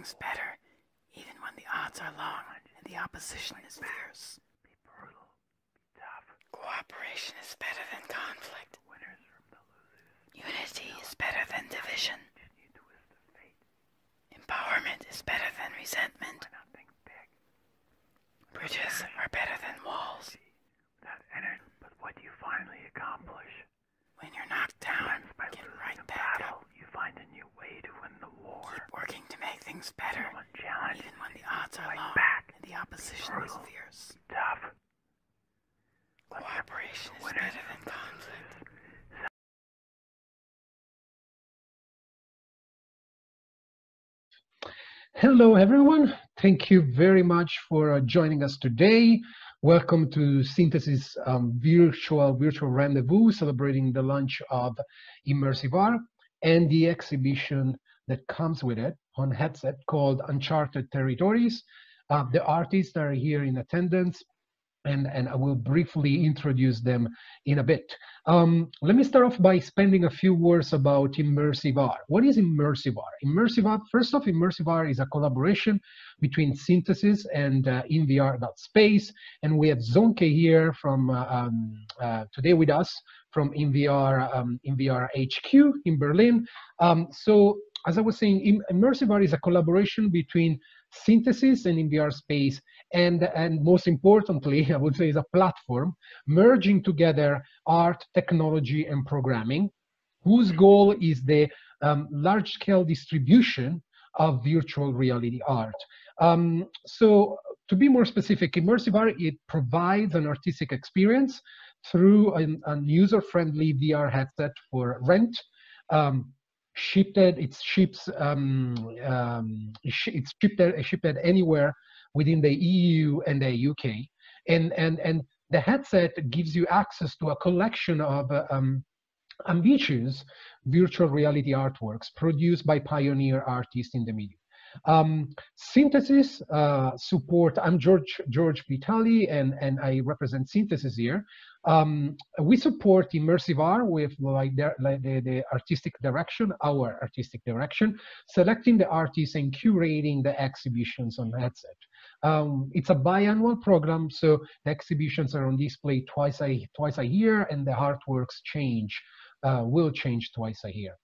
things better, even when the odds are long and the opposition is fierce. Be brutal. Be tough. Cooperation is better than conflict. Winners from the losers. Unity is better than division. Empowerment is better than resentment. Bridges are better than walls. But what do you finally accomplish? When you're knocked down, you can right back up. You find a new way to win the war. Keep working to make things better, even when the odds are long and the opposition is fierce. Tough. Cooperation is better than conflict. Hello, everyone. Thank you very much for joining us today. Welcome to Synthesis virtual rendezvous, celebrating the launch of immersiVR and the exhibition that comes with it on headset called Uncharted Territories. The artists are here in attendance, and I will briefly introduce them in a bit. Let me start off by spending a few words about immersiVR. What is immersiVR? ImmersiVR, first off, immersiVR is a collaboration between Synthesis and InVR.space, and we have Zonke here from today with us from InVR, InVR HQ in Berlin. So as I was saying, immersiVR is a collaboration between Synthesis and InVR.space, and most importantly, I would say, is a platform merging together art, technology, and programming, whose goal is the large-scale distribution of virtual reality art. So to be more specific, immersiVR, it provides an artistic experience through a user-friendly VR headset for rent. It's shipped anywhere within the EU and the UK, and the headset gives you access to a collection of ambitious virtual reality artworks produced by pioneer artists in the medium. Synthesis support. I'm George Vitali, and I represent Synthesis here. We support immersiVR with the artistic direction, our artistic direction, selecting the artists and curating the exhibitions on headset. It's a biannual program, so the exhibitions are on display twice a year, and the artworks will change twice a year.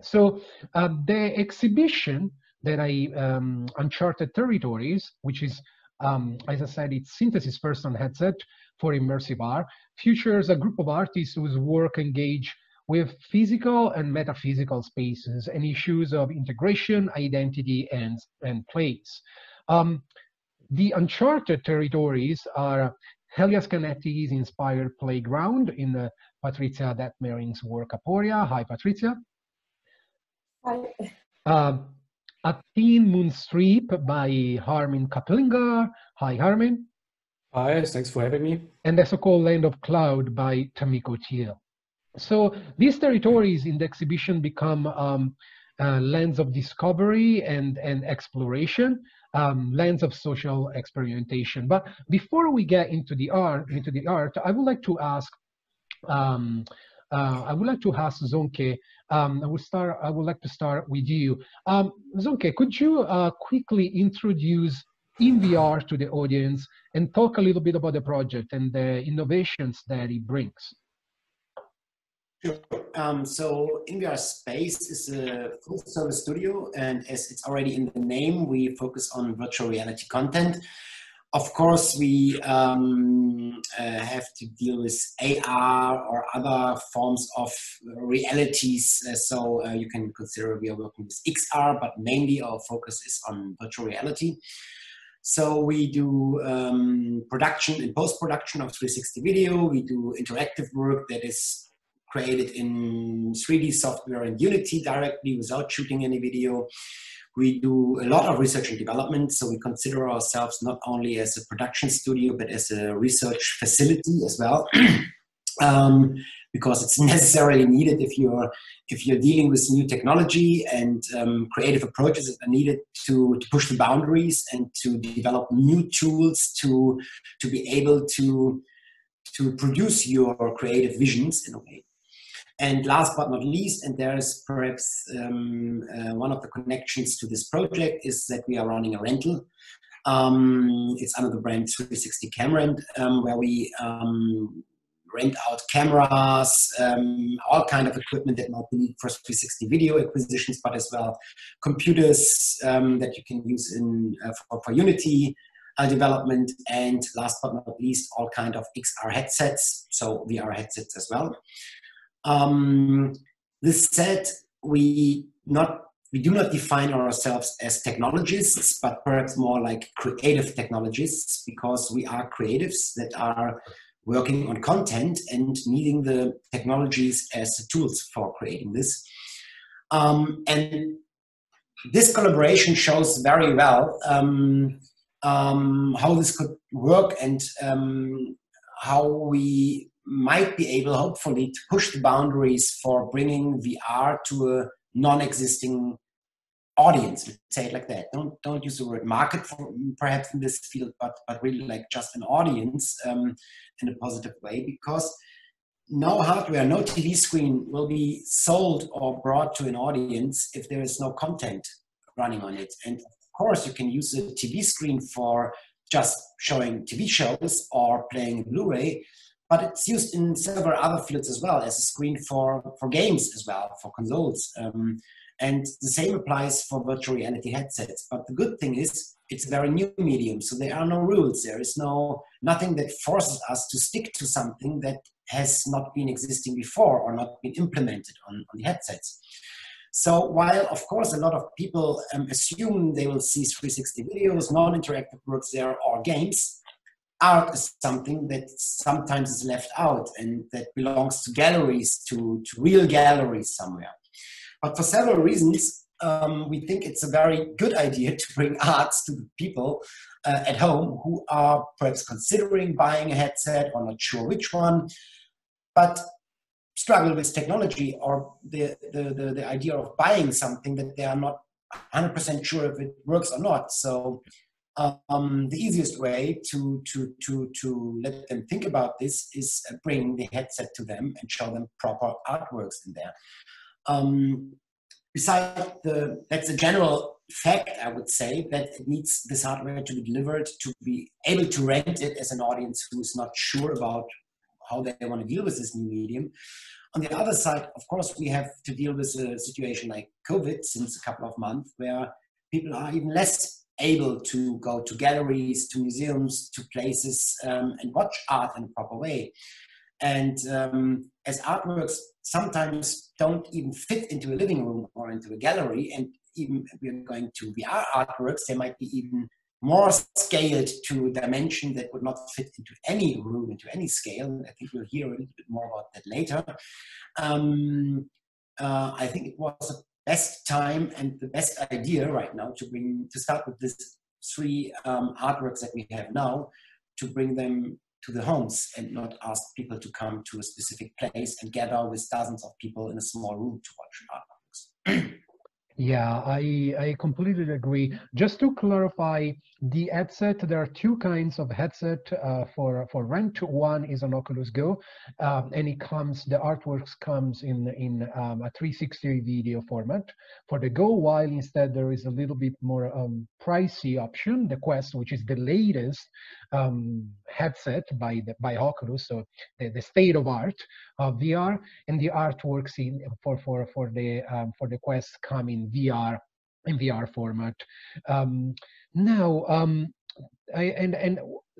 So the exhibition that Uncharted Territories, which is, as I said, it's Synthesis first on headset for immersiVR, features a group of artists whose work engage with physical and metaphysical spaces and issues of integration, identity, and place. The Uncharted Territories are Elias Canetti's inspired playground in Patricia Detmering's work Aporia. Hi, Patricia. Hi. Athene Moonstreep by Harmen Kaplinga. Hi, Harmen. Hi, thanks for having me. And the so-called Land of Cloud by Tamiko Thiel. So these territories in the exhibition become lands of discovery and exploration, lands of social experimentation. But before we get into the art, I would like to ask. Zonke. I would like to start with you. Zonke, could you quickly introduce InVR to the audience and talk a little bit about the project and the innovations that it brings? Sure. So InVR.space is a full-service studio, and as it's already in the name, we focus on virtual reality content. Of course, we have to deal with AR or other forms of realities. So you can consider we are working with XR, but mainly our focus is on virtual reality. So we do production and post-production of 360 video. We do interactive work that is created in 3D software and Unity directly without shooting any video. We do a lot of research and development, so we consider ourselves not only as a production studio, but as a research facility as well, because it's necessarily needed if you're dealing with new technology and creative approaches that are needed to push the boundaries and to develop new tools to be able to produce your creative visions in a way. And last but not least, and there is perhaps one of the connections to this project, is that we are running a rental. It's under the brand 360 Cam Rent, where we rent out cameras, all kind of equipment that might be needed for 360 video acquisitions, but as well computers that you can use in for Unity development, and last but not least, all kind of XR headsets, so VR headsets as well. This said, we do not define ourselves as technologists, but perhaps more like creative technologists, because we are creatives that are working on content and needing the technologies as the tools for creating this. And this collaboration shows very well how this could work, and how we might be able, hopefully, to push the boundaries for bringing VR to a non-existing audience. Let's say it like that. Don't use the word market for, perhaps in this field, but really like just an audience in a positive way, because no hardware, no TV screen will be sold or brought to an audience if there is no content running on it. And of course you can use a TV screen for just showing TV shows or playing Blu-ray, but it's used in several other fields as well, as a screen for games as well, for consoles. And the same applies for virtual reality headsets. But the good thing is, it's a very new medium, so there are no rules. There is nothing that forces us to stick to something that has not been existing before or not been implemented on the headsets. So while, of course, a lot of people assume they will see 360 videos, non-interactive works there, or games, art is something that sometimes is left out and that belongs to galleries, to real galleries somewhere. But for several reasons, we think it's a very good idea to bring arts to the people at home who are perhaps considering buying a headset or not sure which one, but struggle with technology or the idea of buying something that they are not 100% sure if it works or not. So the easiest way to let them think about this is bring the headset to them and show them proper artworks in there. Besides, that's a general fact, I would say, that it needs this hardware to be delivered to be able to rent it as an audience who is not sure about how they want to deal with this new medium. On the other side, of course, we have to deal with a situation like COVID since a couple of months, where people are even less able to go to galleries, to museums, to places, and watch art in a proper way. And as artworks sometimes don't even fit into a living room or into a gallery, and even if we're going to VR artworks, they might be even more scaled to a dimension that would not fit into any room, into any scale. I think we'll hear a little bit more about that later. I think it was a best time and the best idea right now to start with these three artworks that we have now, to bring them to the homes and not ask people to come to a specific place and gather with dozens of people in a small room to watch artworks. Yeah, I completely agree. Just to clarify, the headset, there are two kinds of headset for rent. One is an Oculus Go, and it comes, the artworks comes in a 360 video format. For the Go, while instead there is a little bit more pricey option, the Quest, which is the latest headset by Oculus, so the state of art of VR, and the artworks for the Quest come in VR format.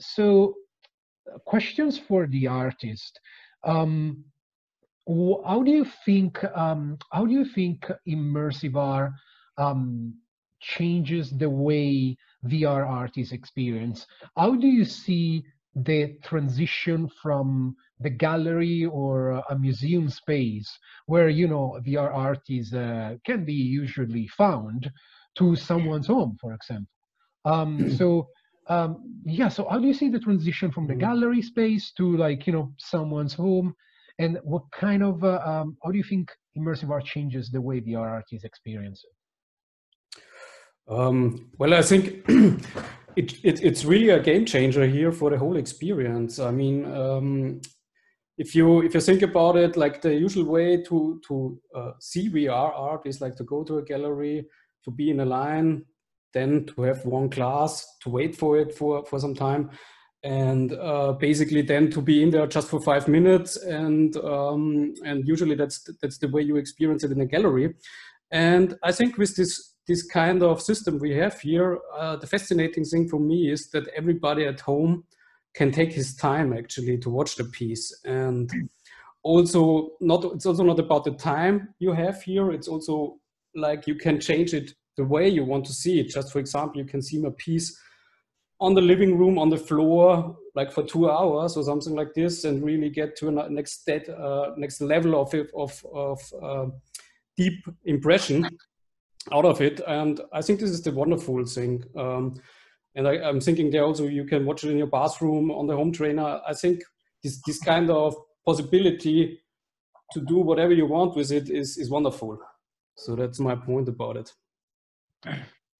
So questions for the artist. How do you think immersiVR changes the way VR artists experience? How do you see the transition from the gallery or a museum space, where, you know, VR artists can be usually found, to someone's home, for example? So how do you see the transition from the gallery space to, like, you know, someone's home, and what kind of how do you think immersiVR changes the way VR artists experience it? Well, I think it's really a game changer here for the whole experience. I mean, if you think about it, like the usual way to see VR art is like to go to a gallery, to be in a line, then to have one class, to wait for it for some time, and basically then to be in there just for 5 minutes, and usually that's the way you experience it in a gallery. And I think with this kind of system we have here, the fascinating thing for me is that everybody at home can take his time actually to watch the piece. And also it's also not about the time you have here, it's also like you can change it the way you want to see it. Just for example, you can see my piece on the living room, on the floor, like for 2 hours or something like this, and really get to a next level of deep impression out of it. And I think this is the wonderful thing. And I'm thinking there also you can watch it in your bathroom, on the home trainer. I think this kind of possibility to do whatever you want with it is wonderful. So that's my point about it.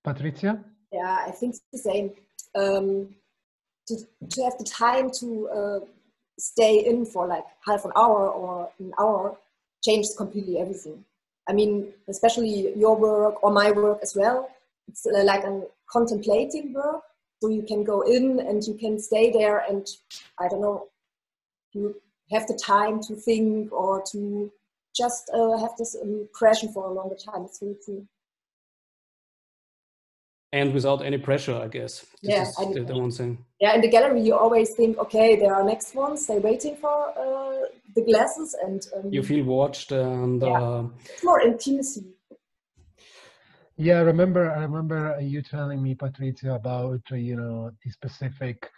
Patricia? Yeah, I think it's the same. To have the time to stay in for like half an hour or an hour changes completely everything. I mean, especially your work or my work as well. It's like a contemplating work, so you can go in and you can stay there and, I don't know, you have the time to think or to just have this impression for a longer time. It's really cool. And without any pressure, I guess. Yes, yeah, the one thing. Yeah, in the gallery you always think, okay, there are next ones. They're waiting for the glasses, and you feel watched, and yeah. It's more intimacy. Yeah, I remember you telling me, Patricia, about you know, the specific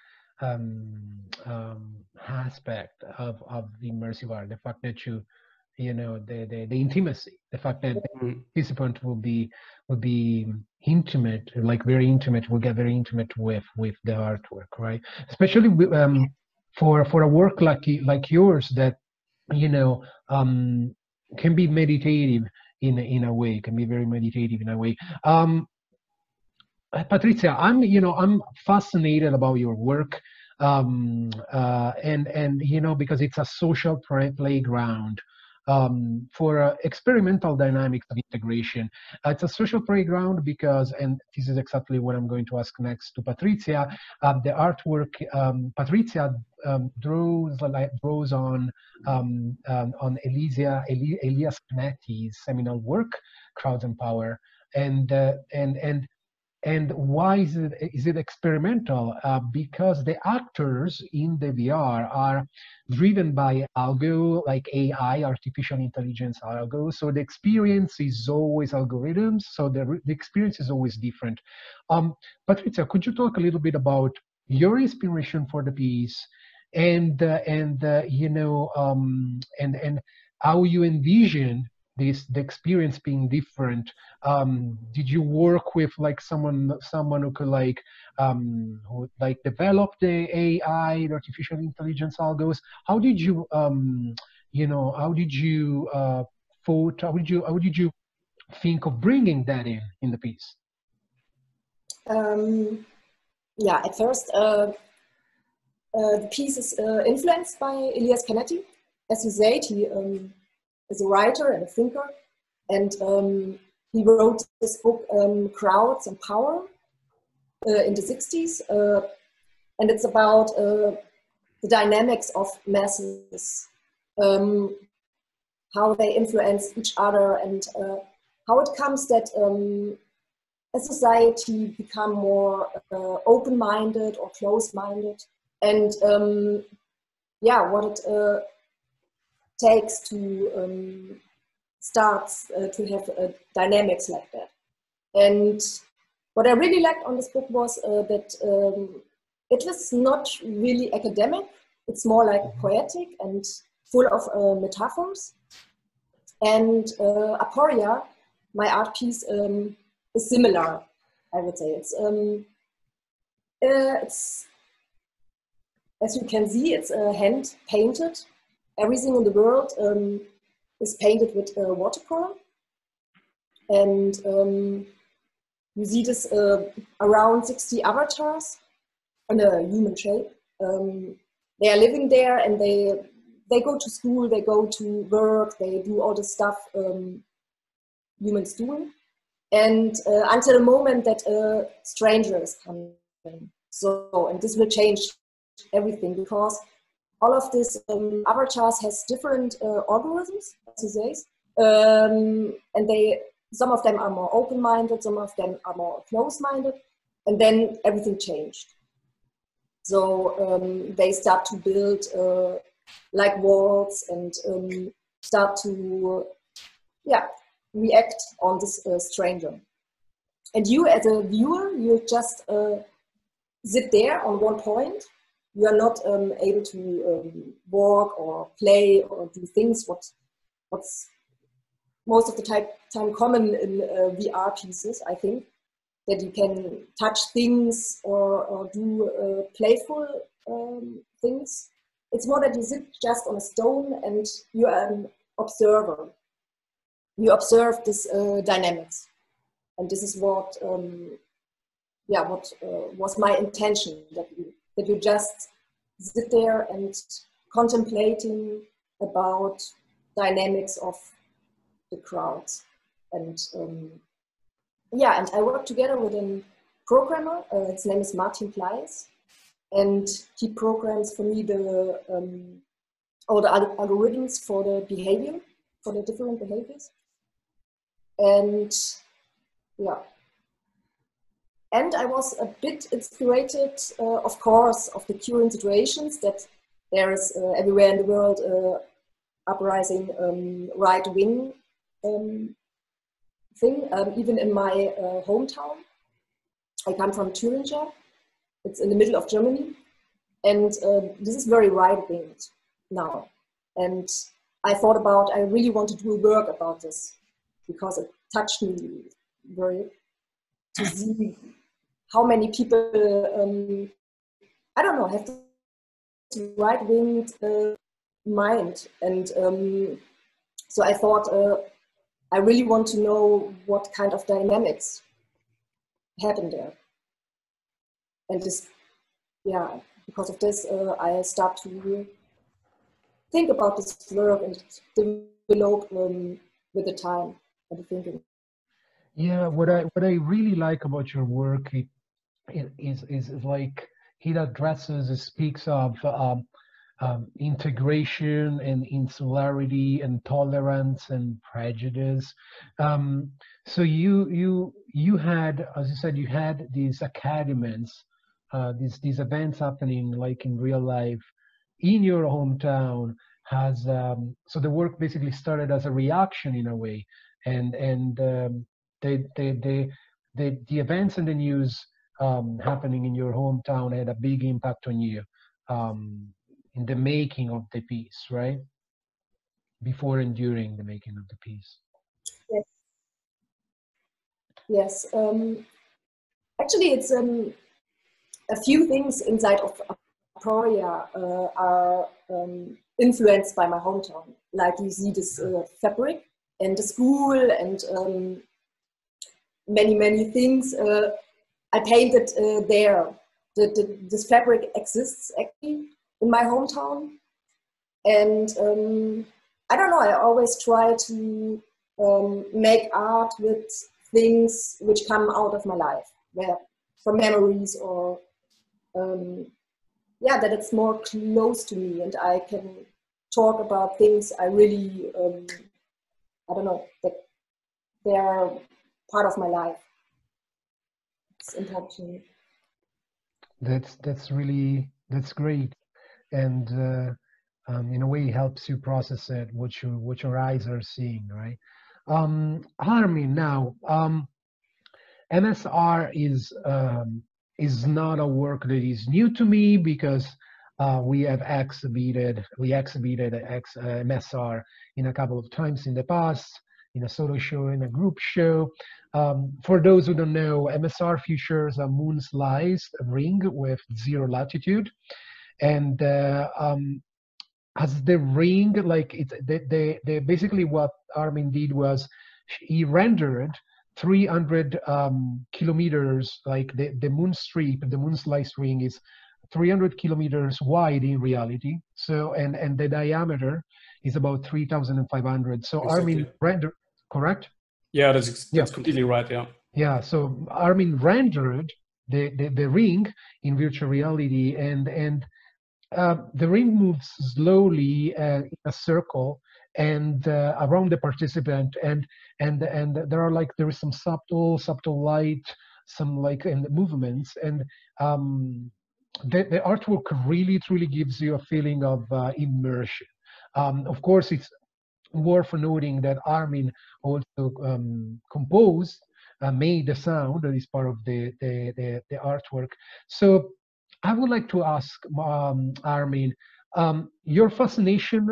aspect of the immersive art, the fact that you know, the intimacy, the fact that the participant will be intimate, like very intimate, will get very intimate with the artwork, right? Especially for a work like yours that, you know, can be meditative in a way, can be very meditative in a way. Patricia, I'm fascinated about your work. And you know, because it's a social playground. For experimental dynamics of integration. It's a social playground because, and this is exactly what I'm going to ask next to Patricia, the artwork Patricia draws on Elias Canetti's seminal work, Crowds and Power, and why is it experimental? Because the actors in the VR are driven by algo, like AI, artificial intelligence algo. So the experience is always algorithms. So the experience is always different. Patricia, could you talk a little bit about your inspiration for the piece, and how you envision the experience being different? Did you work with like someone who could like develop the AI, the artificial intelligence algos? How did you how did you think of bringing that in the piece? Yeah, at first the piece is influenced by Elias Canetti. As you said, he is a writer and a thinker, and he wrote this book, Crowds and Power, in the 60s, and it's about the dynamics of masses, how they influence each other, and how it comes that a society become more open-minded or closed-minded, and yeah, what it takes to to have dynamics like that. And what I really liked on this book was that it was not really academic. It's more like poetic and full of metaphors. And Aporia, my art piece, is similar, I would say. It's as you can see, it's hand painted. Everything in the world is painted with watercolor, and you see this around 60 avatars in a human shape. They are living there, and they they go to school, they go to work, they do all the stuff humans do. And until the moment that a stranger is coming. So, and this will change everything, because all of this avatars has different algorithms, as you say, and they, some of them are more open-minded, some of them are more close-minded, and then everything changed. So they start to build like walls and start to, yeah, react on this stranger. And you as a viewer, you just sit there on one point. You are not able to walk or play or do things what's most of the time common in VR pieces, I think, that you can touch things or do playful things. It's more that you sit just on a stone and you are an observer. You observe this dynamics, and this is what, yeah, what was my intention, that you just sit there and contemplating about dynamics of the crowds. And yeah, and I work together with a programmer. His name is Martin Plyes, and he programs for me the all the algorithms for the behavior, for the different behaviors. And yeah. And I was a bit inspired, of course, of the current situations that there is everywhere in the world uprising right-wing thing. Even in my hometown, I come from Thuringia. It's in the middle of Germany, and this is very right-wing now. And I thought about, I really want to do a work about this, because it touched me very, to see how many people, I don't know, have this right-winged mind. And so I thought, I really want to know what kind of dynamics happen there. And this, yeah, because of this, I start to think about this work and develop with the time and the thinking. Yeah, what I really like about your work is like it addresses, it speaks of integration and insularity and tolerance and prejudice. So you had, as you said, you had these academies, these events happening like in real life in your hometown. Has so the work basically started as a reaction in a way, and the events and the news happening in your hometown had a big impact on you in the making of the piece, right? Before and during the making of the piece. Yes. Yes. Actually, it's a few things inside of Aporia are influenced by my hometown. Like you see this fabric and the school and many things I painted there. This fabric exists actually in my hometown, and I don't know, I always try to make art with things which come out of my life, where from memories or yeah, that it's more close to me and I can talk about things I really I don't know, that they are part of my life. It's important. That's really, that's great, and in a way helps you process it, what your eyes are seeing, right? Harmen, now MSR is not a work that is new to me, because we exhibited MSR in a couple of times in the past, in a solo show, in a group show. For those who don't know, MSR features a moon-sliced ring with 0 latitude, and as the ring, like it's they basically what Harmen did was he rendered 300 kilometers, like the moon strip, the moon-sliced ring is 300 kilometers wide in reality. So, and the diameter is about 3,500. So exactly. Armin rendered, correct? Yeah, that's completely right, yeah. Yeah, so Armin rendered the ring in virtual reality, and the ring moves slowly in a circle and around the participant, and there is some subtle light, some and movements, and the artwork really truly gives you a feeling of immersion. Of course, it's worth noting that Armin also composed, made the sound that is part of the artwork. So I would like to ask Armin, your fascination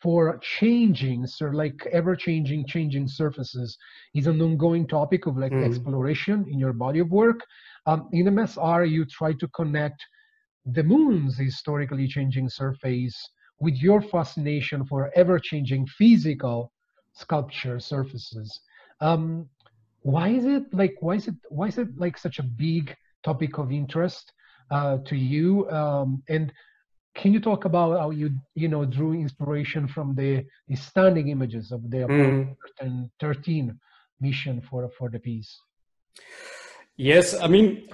for changing, sort of ever-changing surfaces is an ongoing topic of exploration in your body of work. In MSR, you try to connect the moon's historically changing surface with your fascination for ever-changing physical sculpture surfaces. Why is it like such a big topic of interest to you? And can you talk about how you drew inspiration from the stunning images of the Apollo 13 mission for the piece? Yes, I mean,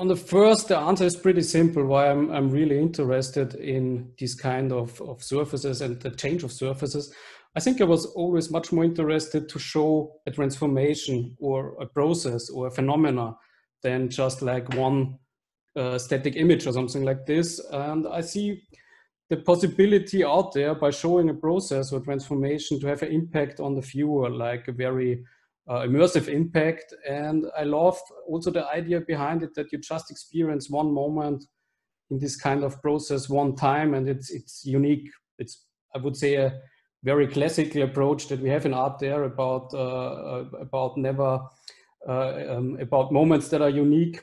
on the first, the answer is pretty simple. Why I'm really interested in this kind of surfaces and the change of surfaces. I think I was always much more interested to show a transformation or a process or a phenomena than just like one static image or something like this. And I see the possibility out there by showing a process or transformation to have an impact on the viewer, like a very immersive impact. And I love also the idea behind it that you just experience one moment in this kind of process one time, and it's unique. It's, I would say, a very classical approach that we have in art there about moments that are unique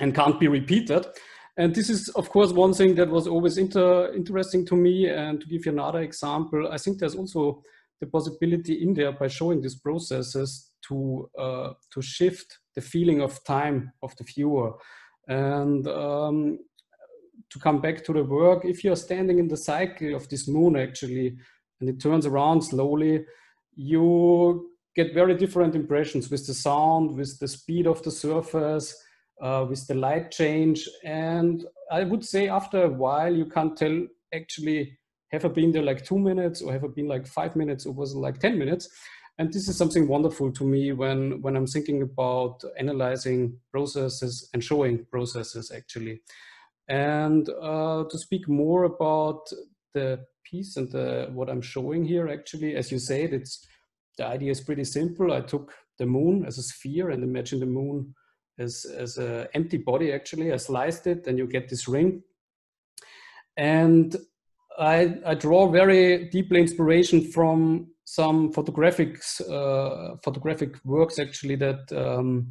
and can't be repeated. And this is, of course, one thing that was always interesting to me. And to give you another example, I think there's also the possibility in there by showing these processes to shift the feeling of time of the viewer. And to come back to the work, if you're standing in the cycle of this moon, actually, and it turns around slowly, you get very different impressions with the sound, with the speed of the surface, with the light change. And I would say after a while, you can't tell, actually, have I been there like 2 minutes, or have I been like 5 minutes, or was it like 10 minutes? And this is something wonderful to me when I'm thinking about analyzing processes and showing processes, actually. And to speak more about the piece and what I'm showing here, actually, as you said, the idea is pretty simple. I took the moon as a sphere and imagine the moon as an empty body, actually. I sliced it and you get this ring. And I draw very deeply inspiration from some photographic works, actually, that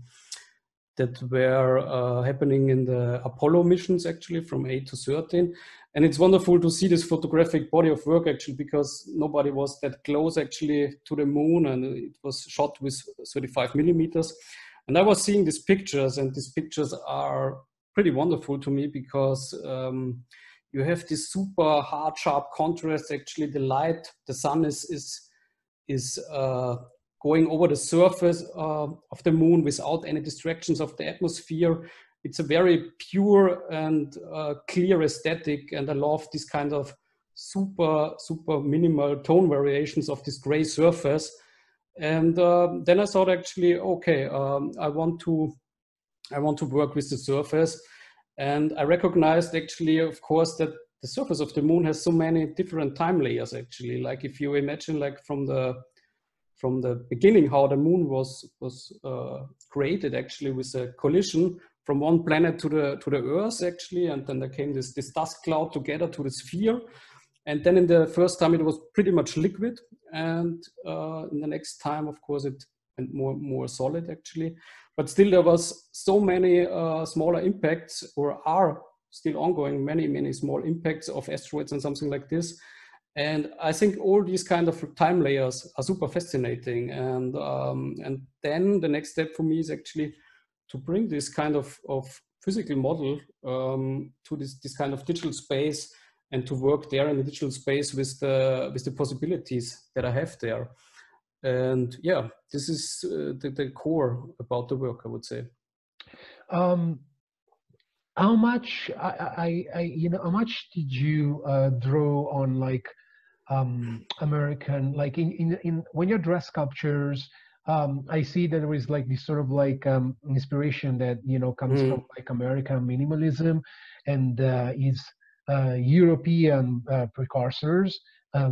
were happening in the Apollo missions, actually, from 8 to 13. And it's wonderful to see this photographic body of work, actually, because nobody was that close, actually, to the moon, and it was shot with 35 millimeters. And I was seeing these pictures, and these pictures are pretty wonderful to me because you have this super hard, sharp contrast, actually. The light, the sun is going over the surface of the moon without any distractions of the atmosphere. It's a very pure and clear aesthetic, and I love this kind of super minimal tone variations of this gray surface. And then I thought, actually, okay, I want to work with the surface. And I recognized, actually, of course, that the surface of the moon has so many different time layers, actually. Like if you imagine, like from the beginning, how the moon was created, actually, with a collision from one planet to the Earth, actually, and then there came this dust cloud together to the sphere, and then in the first time it was pretty much liquid, and in the next time, of course, it went more solid, actually. But still, there was so many smaller impacts, or are still ongoing, many small impacts of asteroids and something like this. And I think all these kind of time layers are super fascinating. And then the next step for me is actually to bring this kind of physical model to this kind of digital space, and to work there in the digital space with the possibilities that I have there. And yeah, this is the core about the work, I would say. How much how much did you draw on, like, American, like in when you draw sculptures? I see that there is like this sort of like inspiration that, you know, comes from like American minimalism and is European precursors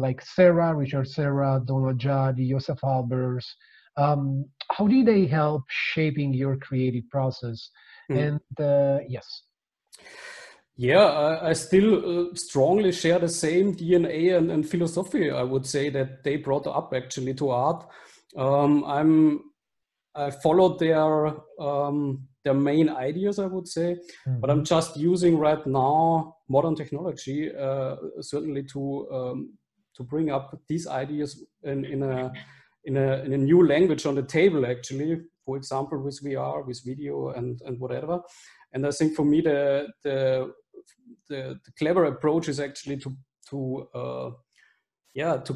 like Serra, Richard Serra, Donald Judd, Joseph Albers. How did they help shaping your creative process? And yes. Yeah, I still strongly share the same DNA and philosophy, I would say, that they brought up actually to art. I followed their main ideas, I would say, but I'm just using right now modern technology certainly to bring up these ideas in a new language on the table, actually, for example, with VR, with video and whatever. And I think for me, the clever approach is actually to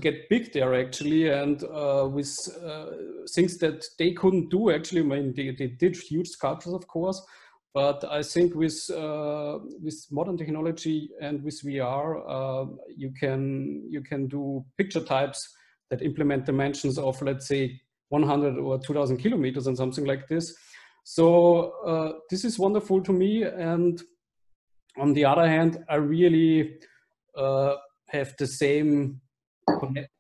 get big there, actually, and with things that they couldn't do, actually. I mean, they did huge sculptures, of course, but I think with modern technology and with VR, you can do picture types that implement dimensions of, let's say, 100 or 2,000 kilometers and something like this. So this is wonderful to me. And on the other hand, I really have the same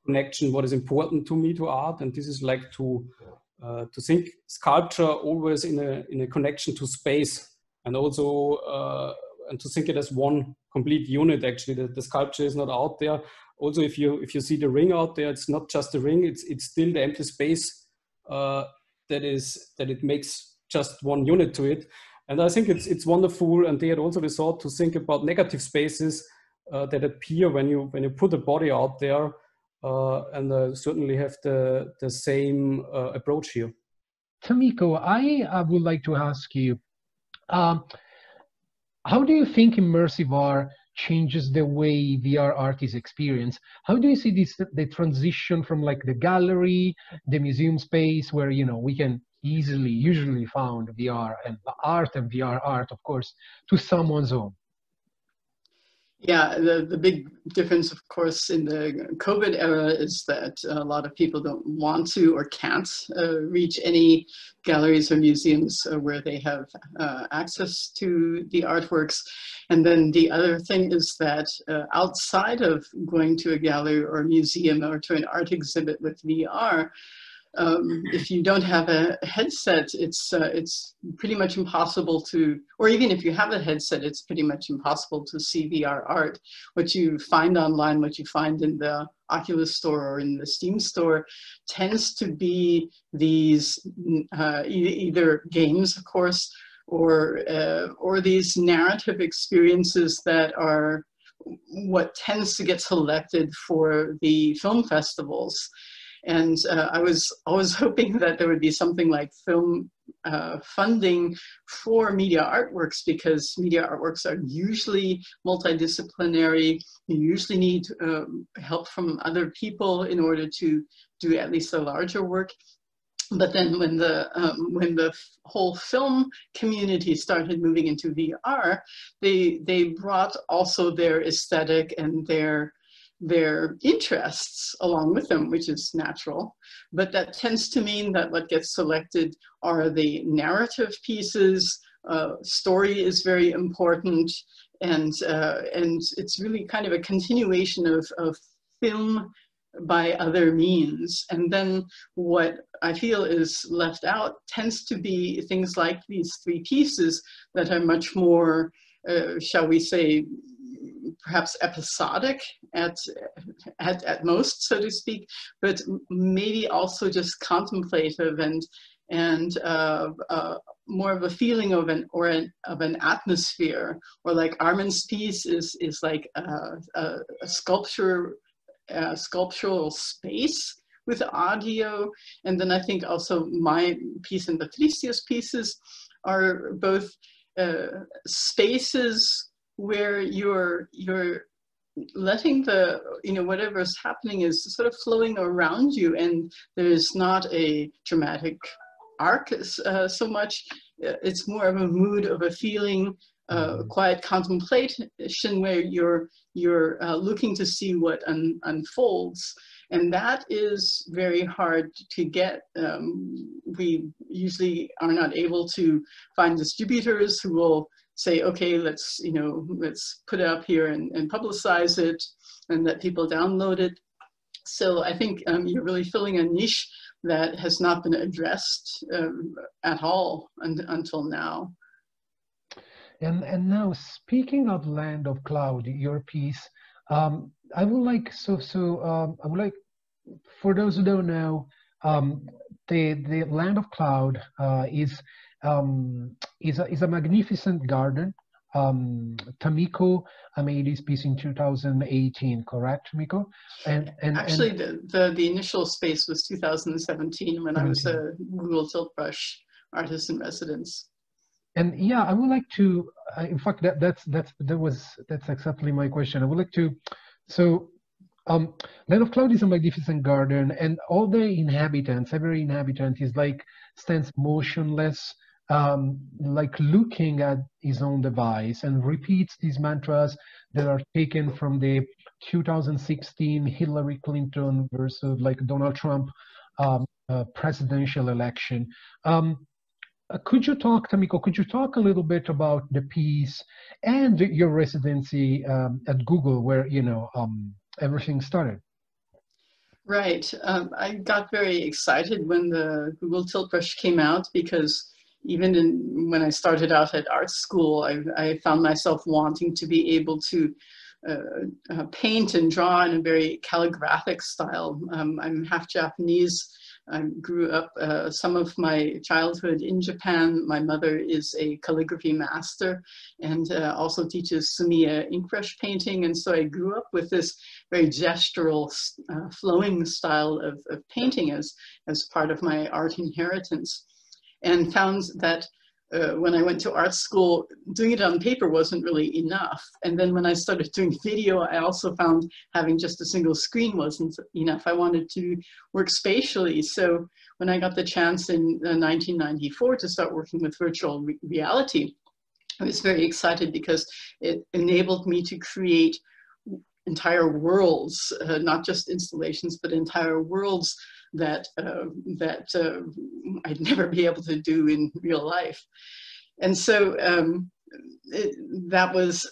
connection, what is important to me, to art, and this is like to think sculpture always in a connection to space, and also and to think it as one complete unit, actually, that the sculpture is not out there. Also, if you see the ring out there, it's not just a ring, it's still the empty space that it makes just one unit to it. And I think it's wonderful. And they had also the thought to think about negative spaces that appear when you put a body out there, and certainly have the same approach here. Tamiko, I would like to ask you, how do you think immersiVR changes the way VR artists experience? How do you see the transition from like the gallery, the museum space, where, you know, we can usually found VR and VR art, of course, to someone's own? Yeah, the big difference, of course, in the COVID era is that a lot of people don't want to or can't reach any galleries or museums where they have access to the artworks. And then the other thing is that outside of going to a gallery or a museum or to an art exhibit with VR, if you don't have a headset, it's pretty much impossible to, or even if you have a headset, it's pretty much impossible to see VR art. What you find online, what you find in the Oculus store or in the Steam store, tends to be these either games, of course, or these narrative experiences that are what tends to get selected for the film festivals. And I was always hoping that there would be something like film funding for media artworks, because media artworks are usually multidisciplinary. You usually need help from other people in order to do at least a larger work. But then when the whole film community started moving into VR, they brought also their aesthetic and their interests along with them, which is natural. But that tends to mean that what gets selected are the narrative pieces. Story is very important, and it's really kind of a continuation of film by other means. And then what I feel is left out tends to be things like these three pieces that are much more, shall we say, perhaps episodic at most, so to speak, but maybe also just contemplative and more of a feeling of an atmosphere. Or like Armin's piece is like a sculpture, a sculptural space with audio. And then I think also my piece and Patricia's pieces are both spaces where you're letting the, whatever's happening is sort of flowing around you, and there is not a dramatic arc so much. It's more of a mood, of a feeling, quiet contemplation where you're looking to see what unfolds. And that is very hard to get. We usually are not able to find distributors who will say, okay, let's put it up here and publicize it and let people download it. So I think you're really filling a niche that has not been addressed at all until now. And now, speaking of Land of Cloud, your piece, I would like, I would like, for those who don't know, the Land of Cloud is a magnificent garden. Tamiko, I made this piece in 2018, correct, Tamiko? And actually, the initial space was 2017 when I was a Google Tilt Brush artist in residence. And yeah, I would like to. In fact, that's exactly my question. I would like to. So, Land of Cloud is a magnificent garden, and all the inhabitants, every inhabitant, is like stands motionless, like looking at his own device, and repeats these mantras that are taken from the 2016 Hillary Clinton versus like Donald Trump presidential election. Could you talk, Tamiko, could you talk a little bit about the piece and your residency at Google, where, everything started? Right. I got very excited when the Google Tilt Brush came out, because even when I started out at art school, I found myself wanting to be able to paint and draw in a very calligraphic style. I'm half Japanese. I grew up some of my childhood in Japan. My mother is a calligraphy master and also teaches Sumiya inkbrush painting. And so I grew up with this very gestural, flowing style of painting as part of my art inheritance, and found that when I went to art school, doing it on paper wasn't really enough. And then when I started doing video, I also found having just a single screen wasn't enough. I wanted to work spatially. So when I got the chance in 1994 to start working with virtual reality, I was very excited because it enabled me to create entire worlds, not just installations, but entire worlds that I'd never be able to do in real life. And so that was,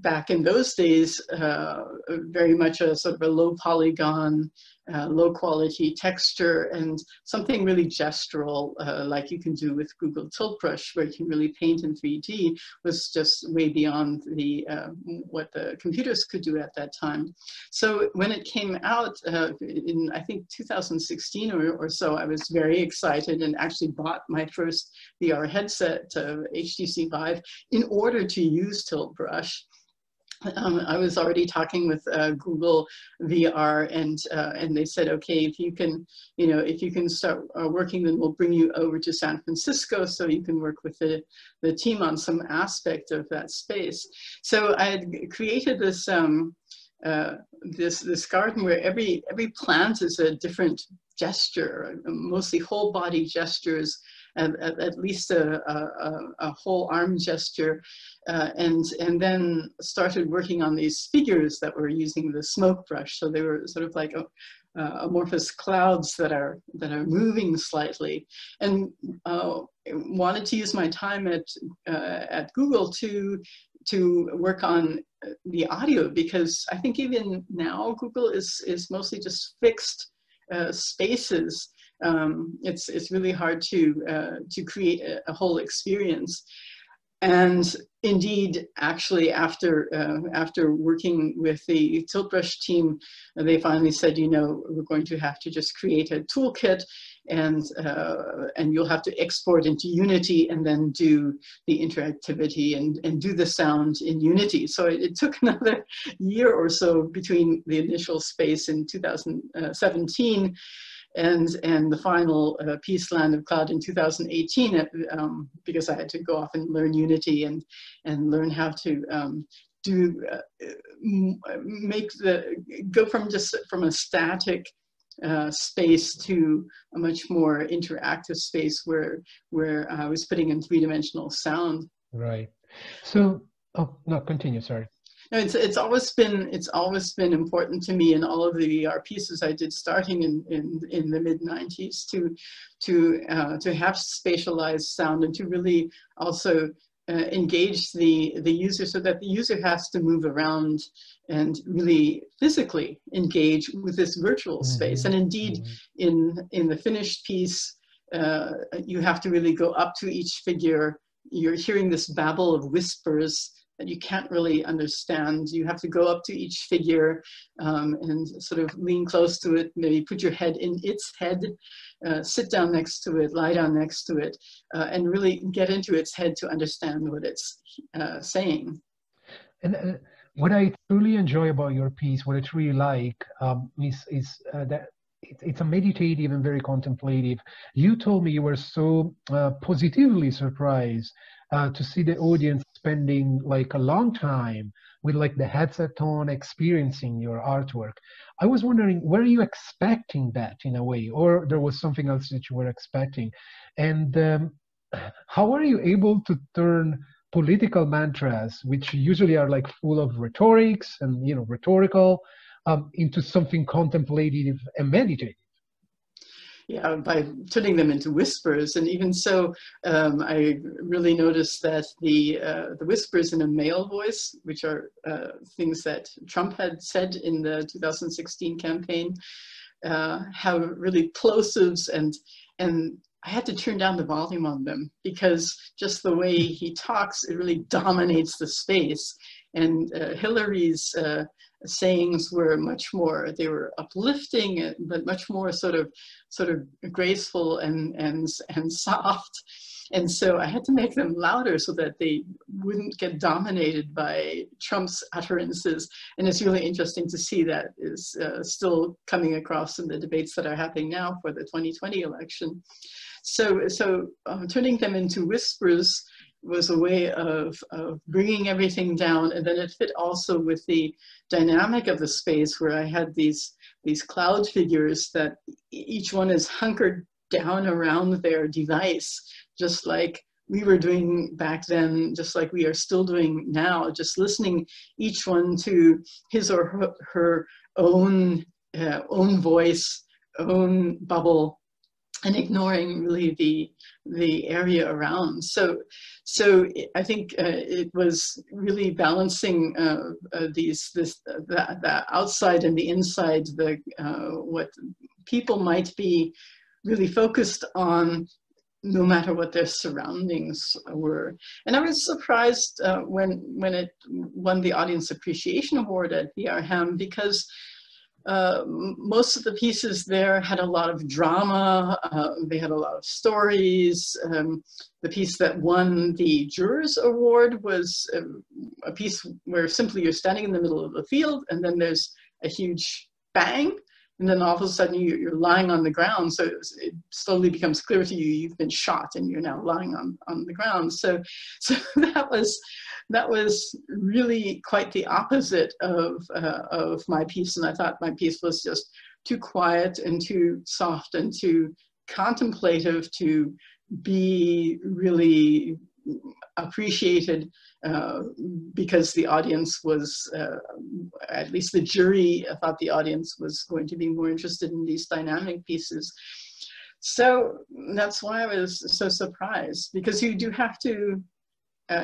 back in those days, very much a sort of a low polygon, low quality texture, and something really gestural, like you can do with Google Tilt Brush, where you can really paint in 3D, was just way beyond the what the computers could do at that time. So when it came out in, I think, 2016 or so, I was very excited and actually bought my first VR headset, HTC Vive, in order to use Tilt Brush. I was already talking with Google VR, and they said, okay, if you can start working, then we'll bring you over to San Francisco so you can work with the team on some aspect of that space. So I had created this this garden where every plant is a different gesture, mostly whole body gestures. At least a whole arm gesture, and then started working on these figures that were using the smoke brush. So they were sort of like amorphous clouds that are moving slightly. And wanted to use my time at Google to work on the audio, because I think even now Google is mostly just fixed spaces. It's really hard to create a whole experience. And indeed, actually, after working with the Tilt Brush team, they finally said, we're going to have to just create a toolkit, and you'll have to export into Unity and then do the interactivity and do the sound in Unity. So it took another year or so between the initial space in 2017 and the final piece, Land of Cloud, in 2018, because I had to go off and learn Unity and learn how to go from a static space to a much more interactive space where I was putting in three-dimensional sound. Right. So, oh no, continue. Sorry. No, it's always been important to me in all of the VR pieces I did, starting in the mid '90s, to have spatialized sound and to really also engage the user, so that the user has to move around and really physically engage with this virtual space. And indeed, in the finished piece, you have to really go up to each figure. You're hearing this babble of whispers that you can't really understand. You have to go up to each figure and sort of lean close to it, maybe put your head in its head, sit down next to it, lie down next to it, and really get into its head to understand what it's saying. And what I truly enjoy about your piece, what I truly like, is that it's a meditative and very contemplative. You told me you were so positively surprised to see the audience spending like a long time with like the headset on, experiencing your artwork. I was wondering, were you expecting that in a way, or there was something else that you were expecting? And how are you able to turn political mantras, which usually are like full of rhetorics and, you know, rhetorical, into something contemplative and meditative? Yeah, by turning them into whispers. And even so, I really noticed that the whispers in a male voice, which are things that Trump had said in the 2016 campaign, have really plosives, and I had to turn down the volume on them, because just the way he talks, it really dominates the space. And Hillary's sayings were much more, they were uplifting, but much more sort of graceful and soft. And so I had to make them louder so that they wouldn't get dominated by Trump's utterances. And it's really interesting to see that is still coming across in the debates that are happening now for the 2020 election. So turning them into whispers was a way of bringing everything down, and then it fit also with the dynamic of the space, where I had these cloud figures that each one is hunkered down around their device, just like we were doing back then, just like we are still doing now, just listening each one to his or her own voice, own bubble, and ignoring really the area around. So I think it was really balancing the outside and the inside, what people might be really focused on, no matter what their surroundings were. And I was surprised when it won the Audience Appreciation Award at VRHAM, because most of the pieces there had a lot of drama, they had a lot of stories. The piece that won the Jurors Award was a piece where simply you're standing in the middle of the field, and then there's a huge bang, and then all of a sudden you're lying on the ground. So it slowly becomes clear to you, you've been shot and you're now lying on the ground. So that was really quite the opposite of my piece. And I thought my piece was just too quiet and too soft and too contemplative to be really appreciated, because the audience was, at least the jury thought the audience was going to be more interested in these dynamic pieces. So that's why I was so surprised, because you do have to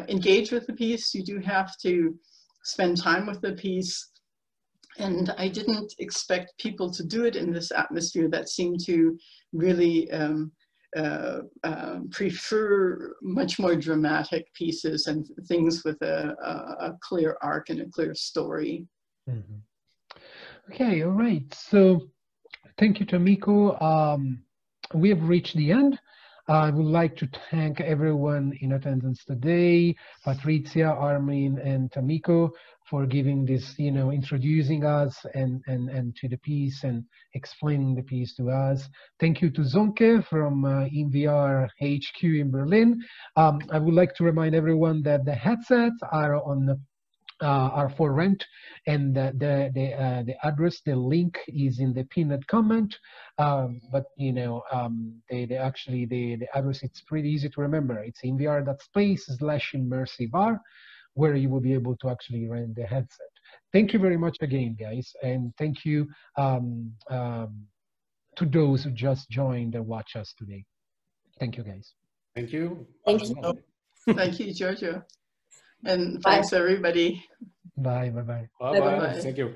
engage with the piece, you do have to spend time with the piece, and I didn't expect people to do it in this atmosphere that seemed to really prefer much more dramatic pieces and things with a clear arc and a clear story. Okay, all right. So thank you, Tamiko. We have reached the end. I would like to thank everyone in attendance today, Patricia, Harmen, and Tamiko, for giving this, introducing us and to the piece and explaining the piece to us. Thank you to Zonke from InVR HQ in Berlin. I would like to remind everyone that the headsets are on are for rent, and the address, the link is in the pinned comment, but the address, it's pretty easy to remember. It's imvr.space/immersiVR, where you will be able to actually rent the headset. Thank you very much again, guys, and thank you to those who just joined and watch us today. Thank you, guys. Thank you. Thank you. Thank you, Giorgio. And thanks, everybody. Bye. Bye-bye. Bye-bye. Thank you.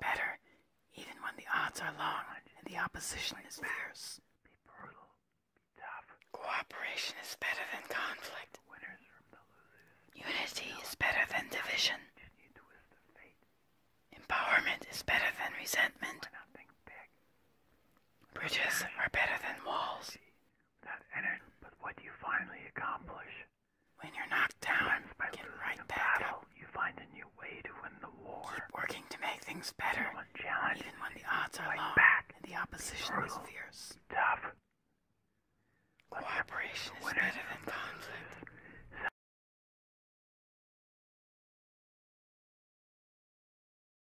Better, even when the odds are long, and the opposition is fierce.